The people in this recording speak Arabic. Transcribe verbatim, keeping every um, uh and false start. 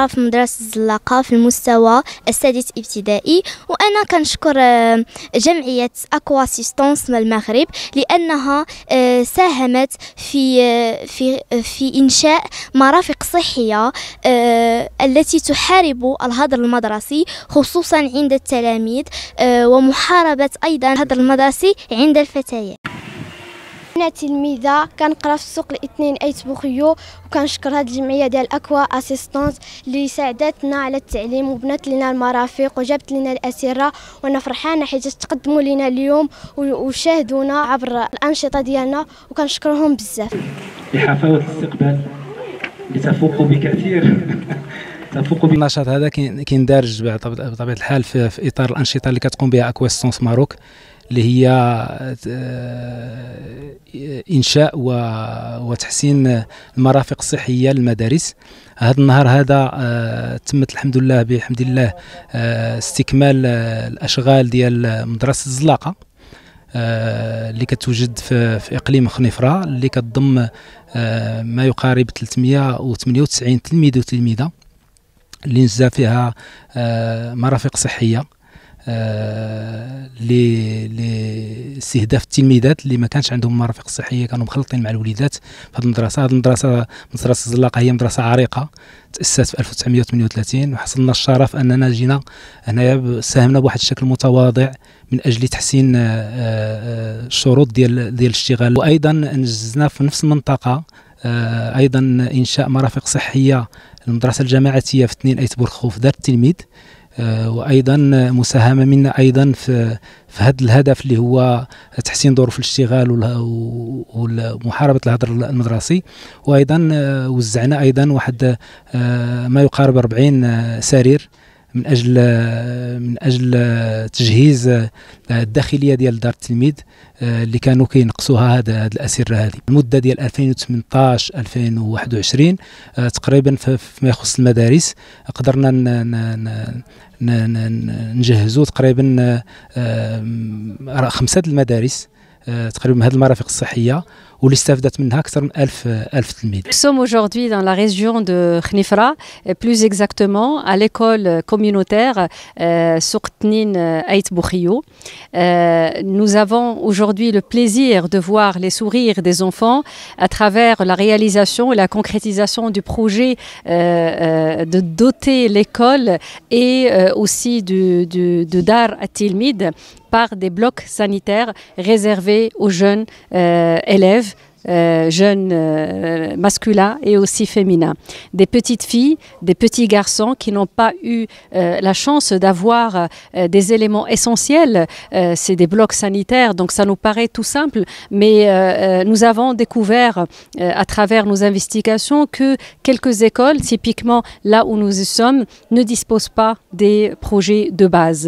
مدرسة في مدرسة زلاقة في المستوى السادس ابتدائي. وأنا كنشكر جمعية أكواستانس من المغرب لأنها ساهمت في في في إنشاء مرافق صحية التي تحارب الهدر المدرسي خصوصا عند التلاميذ ومحاربة أيضا الهدر المدرسي عند الفتيات. أنا تلميذة كنقرا في السوق الاثنين أيت بوخيو، وكنشكر هاد الجمعية ديال أكوا أسيستونس اللي ساعدتنا على التعليم وبنات لنا المرافق وجابت لنا الأسرة، وأنا فرحانة حيت تقدموا لنا اليوم وشاهدونا عبر الأنشطة ديالنا وكنشكرهم بزاف. بحفاوة الاستقبال اللي تفوق بكثير تفوق بالنشاط هذا كيندرج بطبيعة الحال في إطار الأنشطة اللي كتقوم بها أكواستانس ماروك، اللي هي إنشاء وتحسين المرافق الصحية للمدارس. هذا النهار هذا تمت الحمد لله بحمد الله استكمال الأشغال ديال مدرسة زلاقة اللي كتوجد في إقليم خنيفرة، اللي كتضم ما يقارب ثلاثمائة وثمانية وتسعين تلميذ وتلميذة اللي نجزا فيها مرافق صحية لاستهداف التلميذات اللي ما كانش عندهم مرافق صحيه، كانوا مخلطين مع الوليدات في هذه المدرسه. هذه المدرسه مدرسه زلاقه هي مدرسه عريقه تاسست في ألف وتسعمائة وثمانية وثلاثين، وحصلنا الشرف اننا جينا هنايا ساهمنا بواحد الشكل متواضع من اجل تحسين الشروط ديال ديال الاشتغال، وايضا نجزنا في نفس المنطقه ايضا انشاء مرافق صحيه للمدرسه الجماعيه في اثنين ايت بورخوف دار التلميذ، وايضا مساهمه منا ايضا في في هذا الهدف اللي هو تحسين ظروف الاشتغال ومحاربه الهدر المدرسي. وايضا وزعنا ايضا واحد ما يقارب أربعين سرير من اجل من اجل تجهيز الداخليه ديال دار التلميذ اللي كانوا كينقصوها هاد الاسره هذه. المده ديال ألفين وثمنطاش ألفين وواحد وعشرين تقريبا فيما يخص المدارس قدرنا نجهزوا تقريبا خمسه المدارس تقريبا هاد المرافق الصحيه واللي استفدت منها اكثر من ألف تلميذ. Nous sommes aujourd'hui dans la région de Khnifra, plus exactement à l'école communautaire Soktnin Aït Boukhiyou. Nous avons aujourd'hui le plaisir de voir les sourires des enfants à travers la réalisation et la concrétisation du projet euh, de doter l'école et euh, aussi du, du, de Dar Atilmide par des blocs sanitaires réservés aux jeunes euh, élèves. Euh, jeunes euh, masculins et aussi féminins. Des petites filles, des petits garçons qui n'ont pas eu euh, la chance d'avoir euh, des éléments essentiels, euh, c'est des blocs sanitaires, donc ça nous paraît tout simple, mais euh, nous avons découvert euh, à travers nos investigations que quelques écoles, typiquement là où nous sommes, ne disposent pas des projets de base.